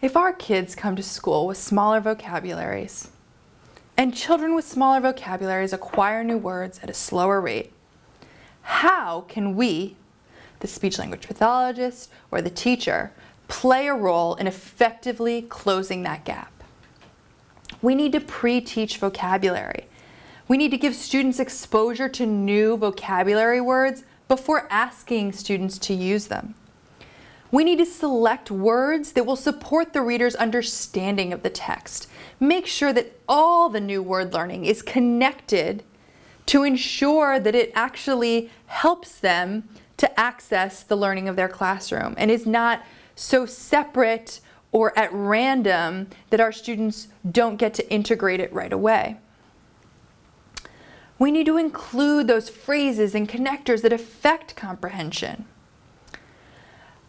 If our kids come to school with smaller vocabularies, and children with smaller vocabularies acquire new words at a slower rate, how can we, the speech-language pathologist or the teacher, play a role in effectively closing that gap? We need to pre-teach vocabulary. We need to give students exposure to new vocabulary words before asking students to use them. We need to select words that will support the reader's understanding of the text. Make sure that all the new word learning is connected to ensure that it actually helps them to access the learning of their classroom and is not so separate or at random that our students don't get to integrate it right away. We need to include those phrases and connectors that affect comprehension.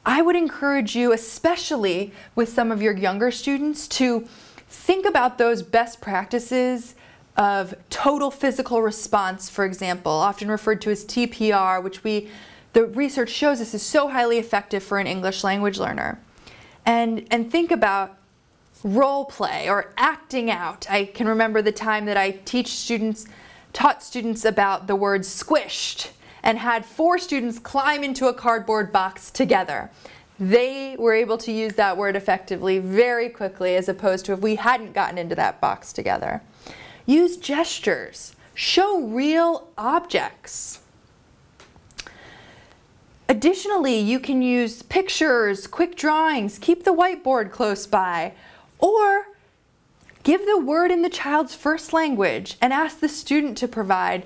I would encourage you, especially with some of your younger students, to think about those best practices of total physical response, for example, often referred to as TPR, which the research shows this is so highly effective for an English language learner. And think about role play or acting out. I can remember the time that I taught students about the word squished, and had 4 students climb into a cardboard box together. They were able to use that word effectively very quickly, as opposed to if we hadn't gotten into that box together. Use gestures. Show real objects. Additionally, you can use pictures, quick drawings, keep the whiteboard close by, or give the word in the child's first language and ask the student to provide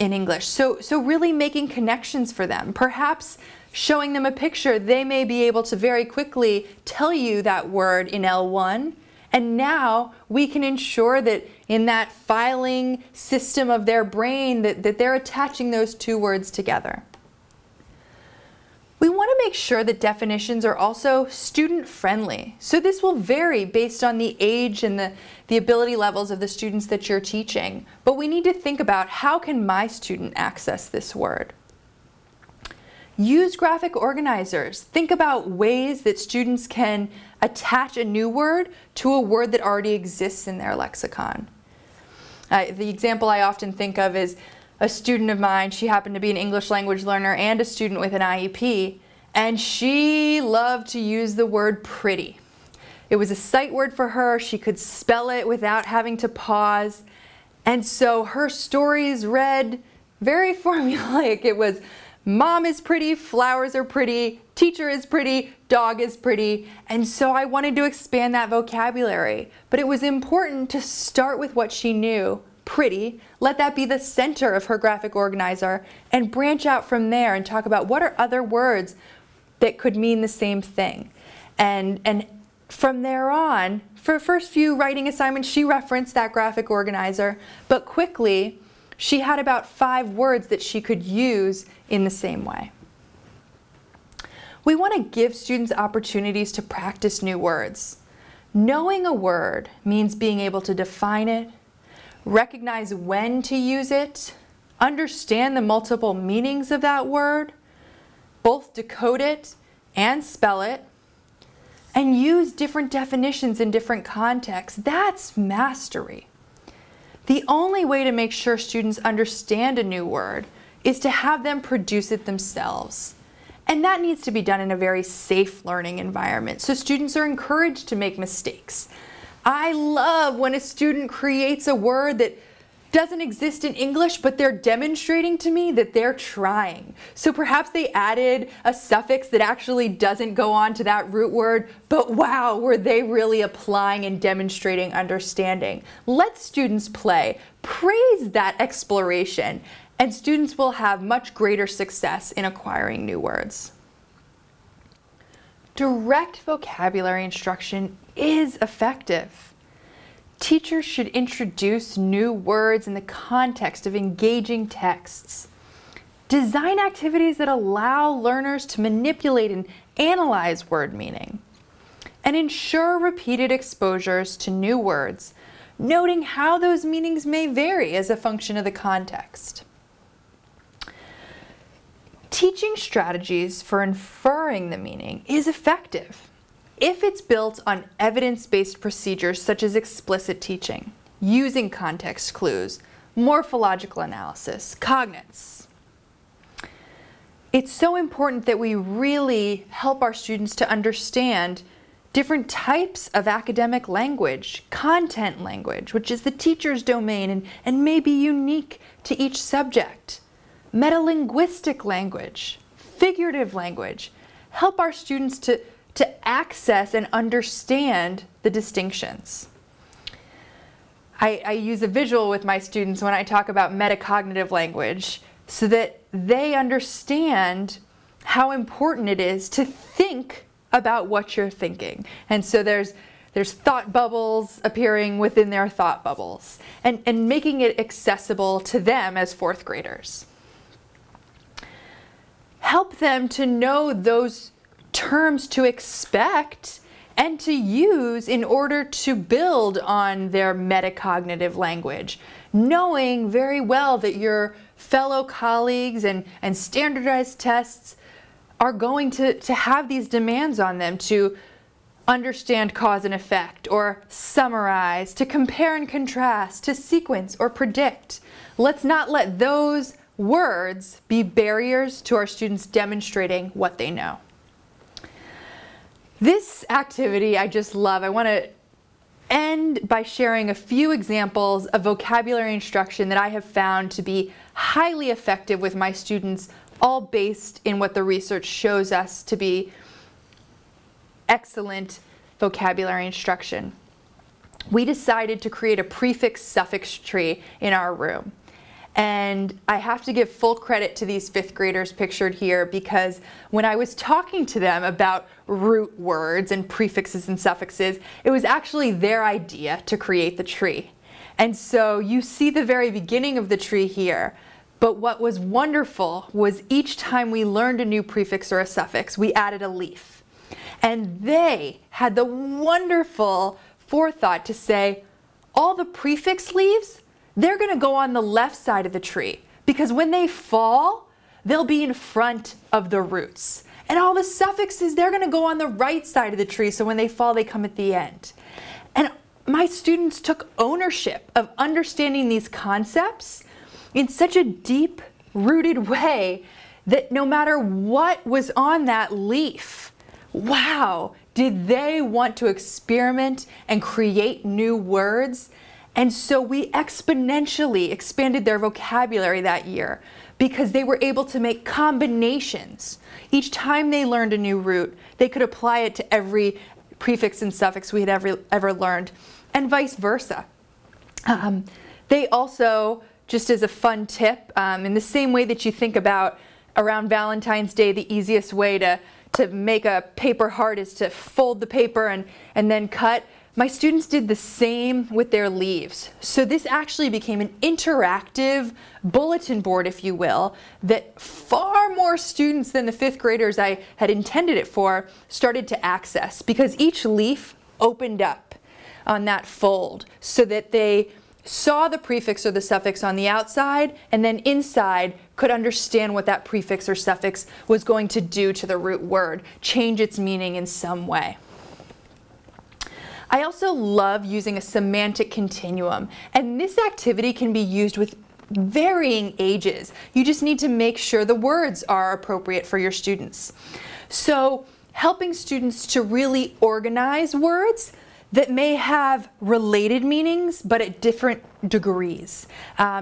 in English. So really making connections for them. Perhaps showing them a picture, they may be able to very quickly tell you that word in L1, and now we can ensure that in that filing system of their brain that they're attaching those two words together. We want to make sure that definitions are also student-friendly. So this will vary based on the age and the ability levels of the students that you're teaching. But we need to think about, how can my student access this word? Use graphic organizers. Think about ways that students can attach a new word to a word that already exists in their lexicon. The example I often think of is a student of mine. She happened to be an English language learner and a student with an IEP, and she loved to use the word pretty. It was a sight word for her. She could spell it without having to pause, and so her stories read very formulaic. It was, mom is pretty, flowers are pretty, teacher is pretty, dog is pretty. And so I wanted to expand that vocabulary, but it was important to start with what she knew. Pretty, let that be the center of her graphic organizer, and branch out from there and talk about what are other words that could mean the same thing. And from there on, for her first few writing assignments, she referenced that graphic organizer, but quickly she had about 5 words that she could use in the same way. We want to give students opportunities to practice new words. Knowing a word means being able to define it, recognize when to use it, understand the multiple meanings of that word, both decode it and spell it, and use different definitions in different contexts. That's mastery. The only way to make sure students understand a new word is to have them produce it themselves. And that needs to be done in a very safe learning environment, so students are encouraged to make mistakes. I love when a student creates a word that doesn't exist in English, but they're demonstrating to me that they're trying. So perhaps they added a suffix that actually doesn't go on to that root word, but wow, were they really applying and demonstrating understanding? Let students play. Praise that exploration, and students will have much greater success in acquiring new words. Direct vocabulary instruction is effective. Teachers should introduce new words in the context of engaging texts. Design activities that allow learners to manipulate and analyze word meaning. And ensure repeated exposures to new words, noting how those meanings may vary as a function of the context. Teaching strategies for inferring the meaning is effective. if it's built on evidence-based procedures such as explicit teaching, using context clues, morphological analysis, cognates. It's so important that we really help our students to understand different types of academic language, content language, which is the teacher's domain and may be unique to each subject, metalinguistic language, figurative language, help our students to access and understand the distinctions. I use a visual with my students when I talk about metacognitive language so that they understand how important it is to think about what you're thinking. And so there's thought bubbles appearing within their thought bubbles and making it accessible to them as fourth graders. Help them to know those terms to expect and to use in order to build on their metacognitive language, knowing very well that your fellow colleagues and standardized tests are going to have these demands on them to understand cause and effect, or summarize, to compare and contrast, to sequence or predict. Let's not let those words be barriers to our students demonstrating what they know. This activity I just love. I want to end by sharing a few examples of vocabulary instruction that I have found to be highly effective with my students, all based in what the research shows us to be excellent vocabulary instruction. We decided to create a prefix-suffix tree in our room. And I have to give full credit to these fifth graders pictured here, because when I was talking to them about root words and prefixes and suffixes, it was actually their idea to create the tree. And so you see the very beginning of the tree here, but what was wonderful was each time we learned a new prefix or a suffix, we added a leaf. And they had the wonderful forethought to say, all the prefix leaves, they're going to go on the left side of the tree, because when they fall, they'll be in front of the roots. And all the suffixes, they're going to go on the right side of the tree, so when they fall, they come at the end. And my students took ownership of understanding these concepts in such a deep-rooted way that no matter what was on that leaf, wow, did they want to experiment and create new words. And so we exponentially expanded their vocabulary that year, because they were able to make combinations. Each time they learned a new root, they could apply it to every prefix and suffix we had ever learned, and vice versa. They also, just as a fun tip, in the same way that you think about around Valentine's Day, the easiest way to make a paper heart is to fold the paper and then cut. My students did the same with their leaves. So this actually became an interactive bulletin board, if you will, that far more students than the fifth graders I had intended it for started to access, because each leaf opened up on that fold so that they saw the prefix or the suffix on the outside, and then inside could understand what that prefix or suffix was going to do to the root word, change its meaning in some way. I also love using a semantic continuum, and this activity can be used with varying ages. You just need to make sure the words are appropriate for your students. So helping students to really organize words that may have related meanings but at different degrees.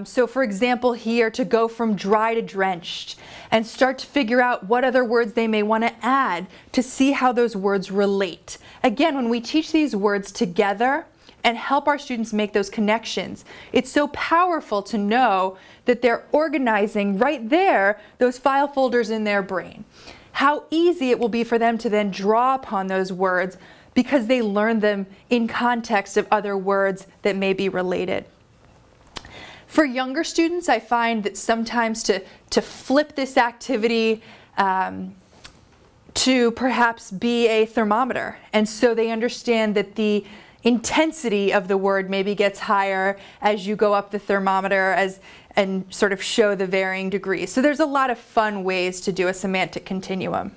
So for example here, to go from dry to drenched and start to figure out what other words they may want to add to see how those words relate. Again, when we teach these words together and help our students make those connections, it's so powerful to know that they're organizing right there those file folders in their brain. How easy it will be for them to then draw upon those words, because they learn them in context of other words that may be related. For younger students, I find that sometimes to flip this activity to perhaps be a thermometer, and so they understand that the intensity of the word maybe gets higher as you go up the thermometer and sort of show the varying degrees. So there's a lot of fun ways to do a semantic continuum.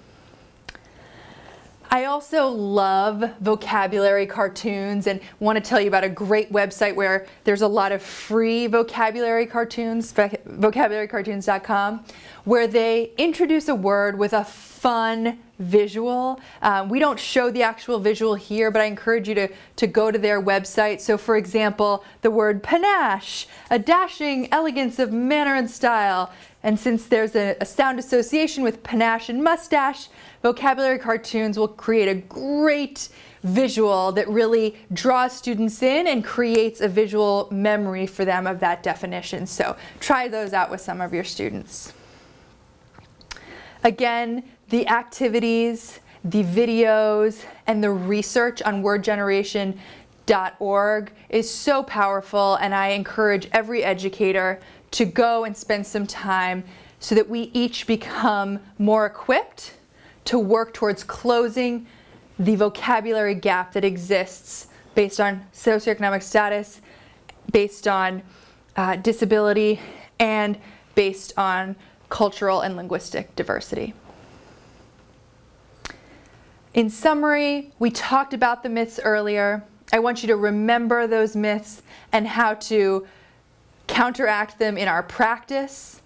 I also love vocabulary cartoons and want to tell you about a great website where there's a lot of free vocabulary cartoons, vocabularycartoons.com, where they introduce a word with a fun visual. We don't show the actual visual here, but I encourage you to go to their website. So for example, the word panache, a dashing elegance of manner and style. And since there's a sound association with panache and mustache, vocabulary cartoons will create a great visual that really draws students in and creates a visual memory for them of that definition. So try those out with some of your students. Again, the activities, the videos, and the research on wordgeneration.org is so powerful, and I encourage every educator to go and spend some time so that we each become more equipped to work towards closing the vocabulary gap that exists based on socioeconomic status, based on disability, and based on cultural and linguistic diversity. In summary, we talked about the myths earlier. I want you to remember those myths and how to counteract them in our practice,